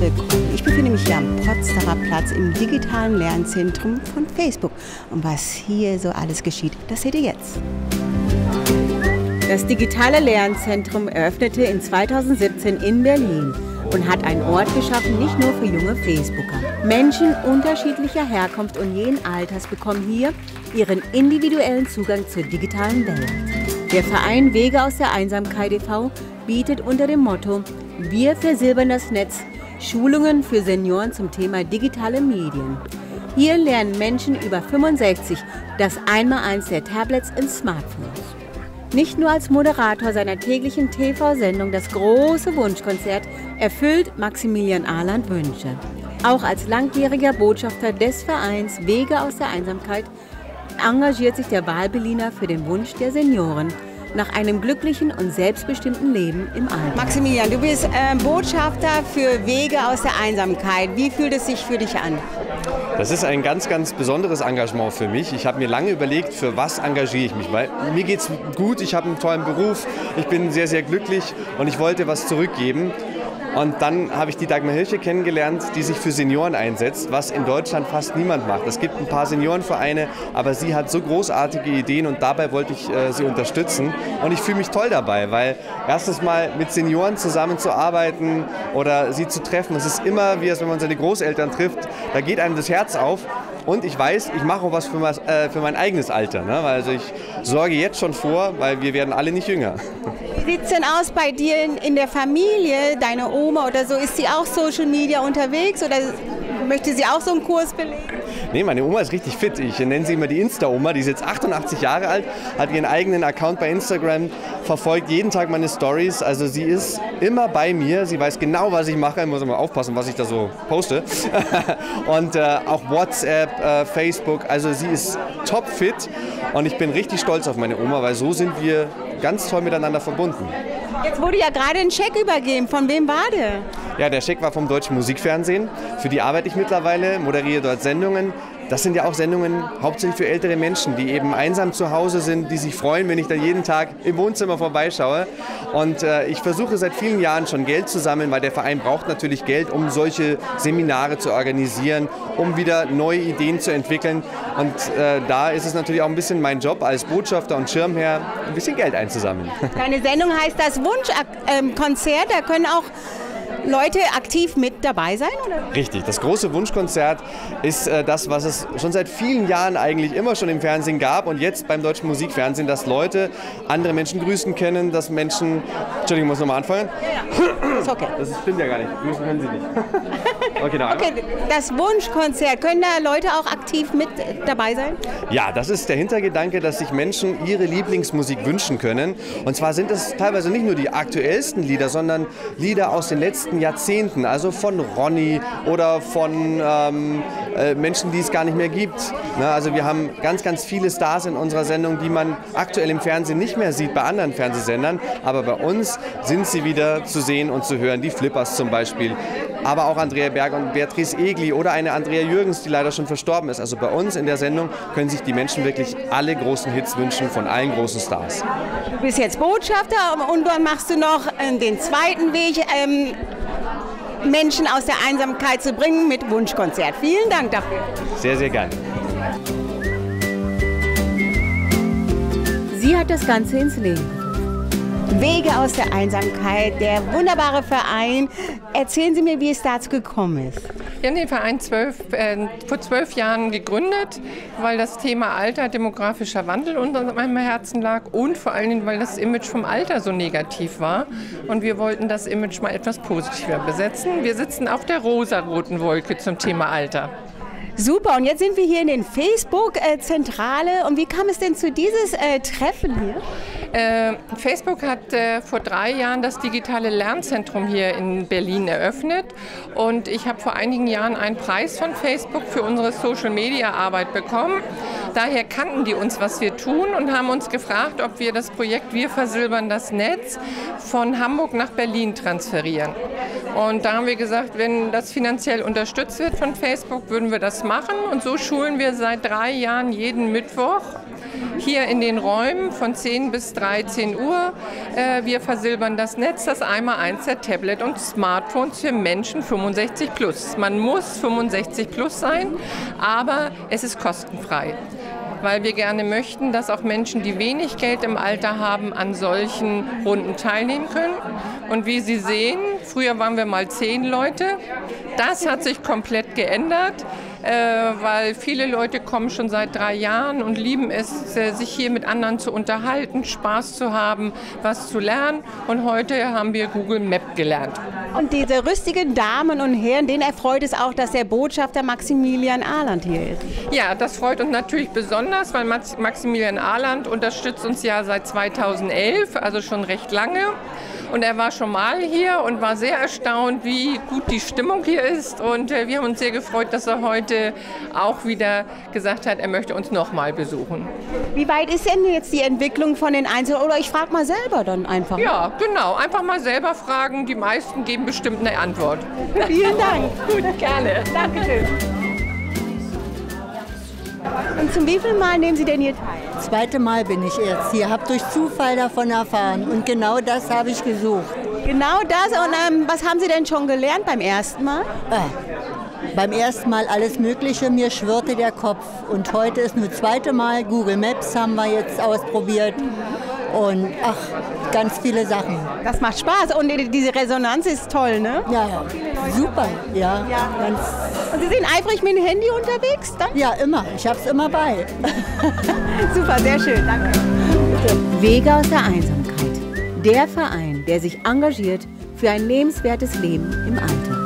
willkommen. Ich befinde mich hier am Potsdamer Platz im digitalen Lernzentrum von Facebook. Und was hier so alles geschieht, das seht ihr jetzt. Das digitale Lernzentrum eröffnete in 2017 in Berlin und hat einen Ort geschaffen, nicht nur für junge Facebooker. Menschen unterschiedlicher Herkunft und jeden Alters bekommen hier ihren individuellen Zugang zur digitalen Welt. Der Verein Wege aus der Einsamkeit e.V. bietet unter dem Motto "Wir versilbern das Netz" Schulungen für Senioren zum Thema digitale Medien. Hier lernen Menschen über 65 das Einmaleins der Tablets und Smartphones. Nicht nur als Moderator seiner täglichen TV-Sendung Das große Wunschkonzert erfüllt Maximilian Arland Wünsche. Auch als langjähriger Botschafter des Vereins Wege aus der Einsamkeit engagiert sich der Wahlberliner für den Wunsch der Senioren nach einem glücklichen und selbstbestimmten Leben im Alter. Maximilian, du bist Botschafter für Wege aus der Einsamkeit. Wie fühlt es sich für dich an? Das ist ein ganz, ganz besonderes Engagement für mich. Ich habe mir lange überlegt, für was engagiere ich mich. Weil mir geht es gut, ich habe einen tollen Beruf, ich bin sehr, sehr glücklich und ich wollte was zurückgeben. Und dann habe ich die Dagmar Hirch kennengelernt, die sich für Senioren einsetzt, was in Deutschland fast niemand macht. Es gibt ein paar Seniorenvereine, aber sie hat so großartige Ideen und dabei wollte ich sie unterstützen. Und ich fühle mich toll dabei, weil erstens mal mit Senioren zusammenzuarbeiten oder sie zu treffen, es ist immer, wie als wenn man seine Großeltern trifft, da geht einem das Herz auf. Und ich weiß, ich mache auch was für mein eigenes Alter, ne? Also ich sorge jetzt schon vor, weil wir werden alle nicht jünger. Wie sieht es denn aus bei dir in der Familie, deine Oma oder so? Ist sie auch Social Media unterwegs oder möchte sie auch so einen Kurs belegen? Nee, meine Oma ist richtig fit. Ich nenne sie immer die Insta-Oma. Die ist jetzt 88 Jahre alt, hat ihren eigenen Account bei Instagram, verfolgt jeden Tag meine Stories. Also sie ist immer bei mir. Sie weiß genau, was ich mache. Ich muss immer aufpassen, was ich da so poste. Und auch WhatsApp, Facebook. Also sie ist topfit und ich bin richtig stolz auf meine Oma, weil so sind wir ganz toll miteinander verbunden. Jetzt wurde ja gerade ein Scheck übergeben. Von wem war der? Ja, der Scheck war vom Deutschen Musikfernsehen. Für die arbeite ich mittlerweile, moderiere dort Sendungen. Das sind ja auch Sendungen hauptsächlich für ältere Menschen, die eben einsam zu Hause sind, die sich freuen, wenn ich da jeden Tag im Wohnzimmer vorbeischaue. Und ich versuche seit vielen Jahren schon Geld zu sammeln, weil der Verein braucht natürlich Geld, um solche Seminare zu organisieren, um wieder neue Ideen zu entwickeln. Und da ist es natürlich auch ein bisschen mein Job als Botschafter und Schirmherr, ein bisschen Geld einzusammeln. Deine Sendung heißt Das Wunschkonzert, da können auch Leute aktiv mit dabei sein, oder? Richtig, das große Wunschkonzert ist das, was es schon seit vielen Jahren eigentlich immer schon im Fernsehen gab und jetzt beim Deutschen Musikfernsehen, dass Leute andere Menschen grüßen können, dass Menschen... Entschuldigung, ich muss nochmal anfangen. Ja, ist okay. Das stimmt ja gar nicht, grüßen können sie nicht. Okay, noch einmal. Das Wunschkonzert, können da Leute auch aktiv mit dabei sein? Ja, das ist der Hintergedanke, dass sich Menschen ihre Lieblingsmusik wünschen können. Und zwar sind es teilweise nicht nur die aktuellsten Lieder, sondern Lieder aus den letzten Jahrzehnten, also von Ronny oder von Menschen, die es gar nicht mehr gibt. Na, also wir haben ganz, ganz viele Stars in unserer Sendung, die man aktuell im Fernsehen nicht mehr sieht, bei anderen Fernsehsendern, aber bei uns sind sie wieder zu sehen und zu hören, die Flippers zum Beispiel, aber auch Andrea Berg und Beatrice Egli oder eine Andrea Jürgens, die leider schon verstorben ist. Also bei uns in der Sendung können sich die Menschen wirklich alle großen Hits wünschen von allen großen Stars. Du bist jetzt Botschafter und dann machst du noch den zweiten Weg, Menschen aus der Einsamkeit zu bringen mit Wunschkonzert. Vielen Dank dafür. Sehr, sehr gerne. Sie hat das Ganze ins Leben. Wege aus der Einsamkeit, der wunderbare Verein. Erzählen Sie mir, wie es dazu gekommen ist. Wir haben den Verein vor 12 Jahren gegründet, weil das Thema Alter, demografischer Wandel unter meinem Herzen lag und vor allen Dingen, weil das Image vom Alter so negativ war. Und wir wollten das Image mal etwas positiver besetzen. Wir sitzen auf der rosaroten Wolke zum Thema Alter. Super, und jetzt sind wir hier in den Facebook-Zentrale. Und wie kam es denn zu dieses Treffen hier? Facebook hat vor 3 Jahren das digitale Lernzentrum hier in Berlin eröffnet und ich habe vor einigen Jahren einen Preis von Facebook für unsere Social-Media-Arbeit bekommen. Daher kannten die uns, was wir tun und haben uns gefragt, ob wir das Projekt Wir versilbern das Netz von Hamburg nach Berlin transferieren. Und da haben wir gesagt, wenn das finanziell unterstützt wird von Facebook, würden wir das machen. Und so schulen wir seit 3 Jahren jeden Mittwoch hier in den Räumen von 10 bis 13 Uhr. Wir versilbern das Netz, das Einmaleins der Tablet und Smartphones für Menschen 65 plus. Man muss 65 plus sein, aber es ist kostenfrei, weil wir gerne möchten, dass auch Menschen, die wenig Geld im Alter haben, an solchen Runden teilnehmen können. Und wie Sie sehen, früher waren wir mal 10 Leute. Das hat sich komplett geändert, weil viele Leute kommen schon seit 3 Jahren und lieben es, sich hier mit anderen zu unterhalten, Spaß zu haben, was zu lernen. Und heute haben wir Google Maps gelernt. Und diese rüstigen Damen und Herren, denen erfreut es auch, dass der Botschafter Maximilian Arland hier ist. Ja, das freut uns natürlich besonders, weil Maximilian Arland unterstützt uns ja seit 2011, also schon recht lange. Und er war schon mal hier und war sehr erstaunt, wie gut die Stimmung hier ist. Und wir haben uns sehr gefreut, dass er heute auch wieder gesagt hat, er möchte uns nochmal besuchen. Wie weit ist denn jetzt die Entwicklung von den Einzelnen? Oder ich frage mal selber dann einfach. Ja, genau. Einfach mal selber fragen. Die meisten geben bestimmt eine Antwort. Vielen Dank. Gut, gerne. Dankeschön. Und zum wievielten Mal nehmen Sie denn hier teil? Das zweite Mal bin ich jetzt hier, habe durch Zufall davon erfahren und genau das habe ich gesucht. Genau das, und was haben Sie denn schon gelernt beim ersten Mal? Beim ersten Mal alles Mögliche, mir schwirrte der Kopf und heute ist nur das zweite Mal, Google Maps haben wir jetzt ausprobiert und ach, ganz viele Sachen. Das macht Spaß und diese Resonanz ist toll, ne? Ja, super, ja. Ganz. Und Sie sind eifrig mit dem Handy unterwegs? Dann? Ja, immer, ich habe es immer bei. Super, sehr schön, danke. Bitte. Wege aus der Einsamkeit, der Verein, der sich engagiert für ein lebenswertes Leben im Alter.